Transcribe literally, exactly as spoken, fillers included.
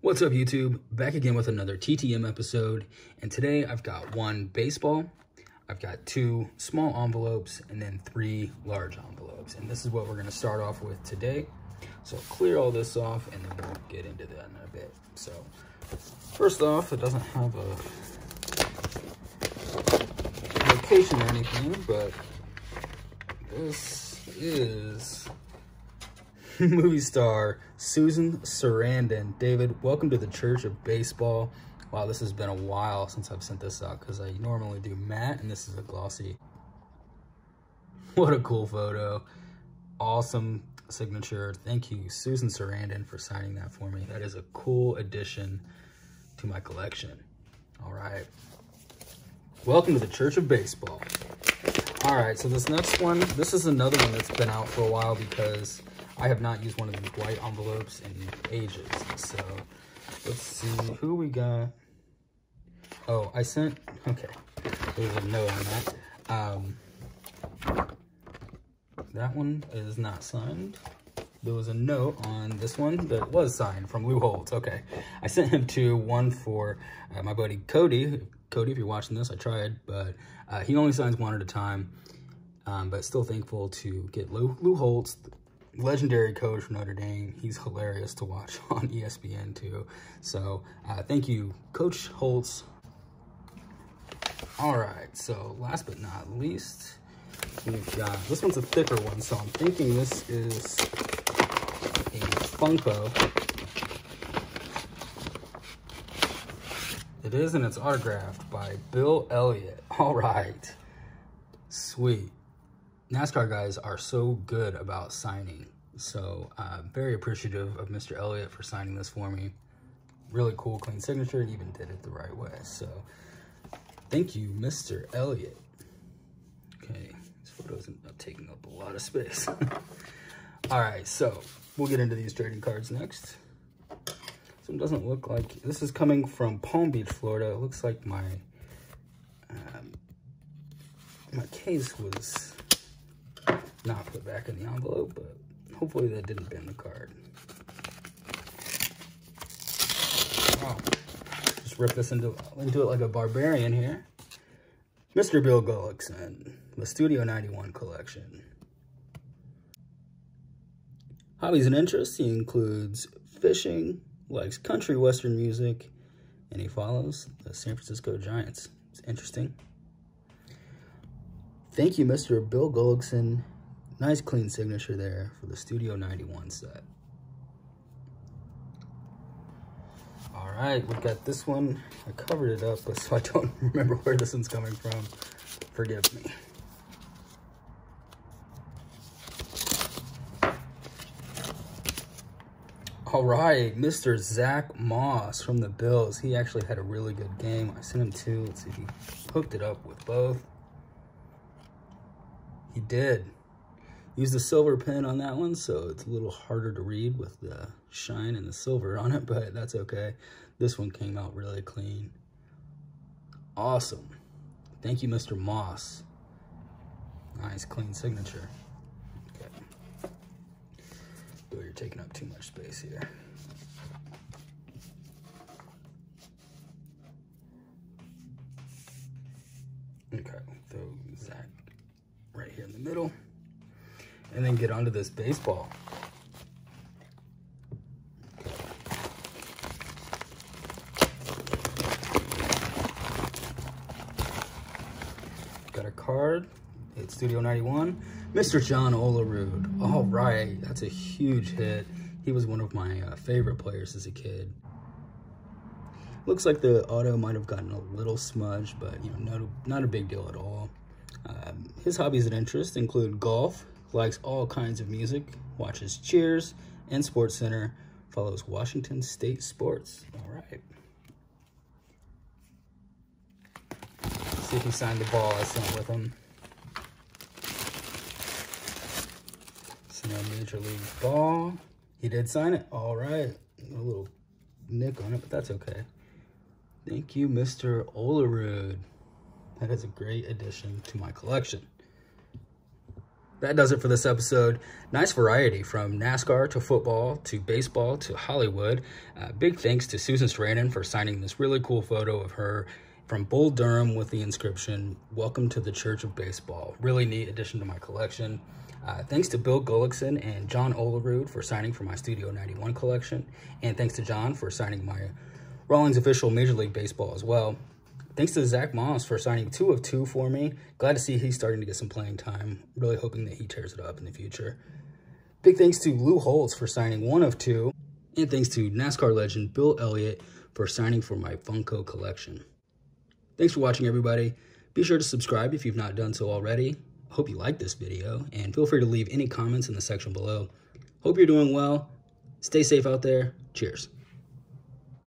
What's up, YouTube? Back again with another T T M episode, and today I've got one baseball, I've got two small envelopes, and then three large envelopes, and this is what we're going to start off with today. So I'll clear all this off, and then we'll get into that in a bit. So first off, it doesn't have a location or anything, but this is... movie star Susan Sarandon. David, welcome to the Church of Baseball. Wow, this has been a while since I've sent this out because I normally do matte, and this is a glossy. What a cool photo. Awesome signature. Thank you, Susan Sarandon, for signing that for me. That is a cool addition to my collection. All right. Welcome to the Church of Baseball. All right, so this next one, this is another one that's been out for a while because I have not used one of these white envelopes in ages. So let's see who we got. Oh, I sent, okay, there's a note on that. Um, that one is not signed. There was a note on this one that was signed from Lou Holtz. Okay, I sent him to one for uh, my buddy Cody. Cody, if you're watching this, I tried, but uh, he only signs one at a time. Um, but still thankful to get Lou, Lou Holtz, legendary coach from Notre Dame. He's hilarious to watch on E S P N too. So uh, thank you, Coach Holtz. All right, so last but not least, we've got, this one's a thicker one, so I'm thinking this is a Funko. It is, and it's autographed by Bill Elliott. All right, sweet. NASCAR guys are so good about signing, so uh, very appreciative of Mister Elliott for signing this for me. Really cool, clean signature, and even did it the right way, so thank you, Mister Elliott. Okay, this photo isn't taking up a lot of space. All right, so we'll get into these trading cards next. This one doesn't look like, this is coming from Palm Beach, Florida. It looks like my, um, my case was... not put back in the envelope, but hopefully that didn't bend the card. Wow. Just rip this into, into it like a barbarian here. Mister Bill Gullickson, the Studio ninety-one collection. Hobbies and interests, he includes fishing, likes country western music, and he follows the San Francisco Giants. It's interesting. Thank you, Mister Bill Gullickson. Nice clean signature there for the Studio ninety-one set. All right, we've got this one. I covered it up, so I don't remember where this one's coming from. Forgive me. All right, Mister Zach Moss from the Bills. He actually had a really good game. I sent him two. Let's see if he hooked it up with both. He did. Use the silver pen on that one, so it's a little harder to read with the shine and the silver on it, but that's okay. This one came out really clean. Awesome. Thank you, Mister Moss. Nice, clean signature. Okay. Bill, you're taking up too much space here. Okay, throw Zach right here in the middle. And then get onto this baseball. Okay. Got a card. It's Studio ninety-one. Mister John Olerud. All right, that's a huge hit. He was one of my uh, favorite players as a kid. Looks like the auto might have gotten a little smudged, but you know, no, not a big deal at all. Um, his hobbies and interests include golf. Likes all kinds of music, watches Cheers and Sports Center, follows Washington State Sports. All right. Let's see if he signed the ball I sent with him. It's no major league ball. He did sign it. All right. A little nick on it, but that's okay. Thank you, Mister Olerud. That is a great addition to my collection. That does it for this episode. Nice variety from NASCAR to football to baseball to Hollywood. Uh, big thanks to Susan Sarandon for signing this really cool photo of her from Bull Durham with the inscription, "Welcome to the Church of Baseball." Really neat addition to my collection. Uh, thanks to Bill Gullickson and John Olerud for signing for my Studio ninety-one collection. And thanks to John for signing my Rawlings official Major League Baseball as well. Thanks to Zach Moss for signing two of two for me. Glad to see he's starting to get some playing time. Really hoping that he tears it up in the future. Big thanks to Lou Holtz for signing one of two. And thanks to NASCAR legend Bill Elliott for signing for my Funko collection. Thanks for watching, everybody. Be sure to subscribe if you've not done so already. Hope you liked this video, and feel free to leave any comments in the section below. Hope you're doing well. Stay safe out there. Cheers.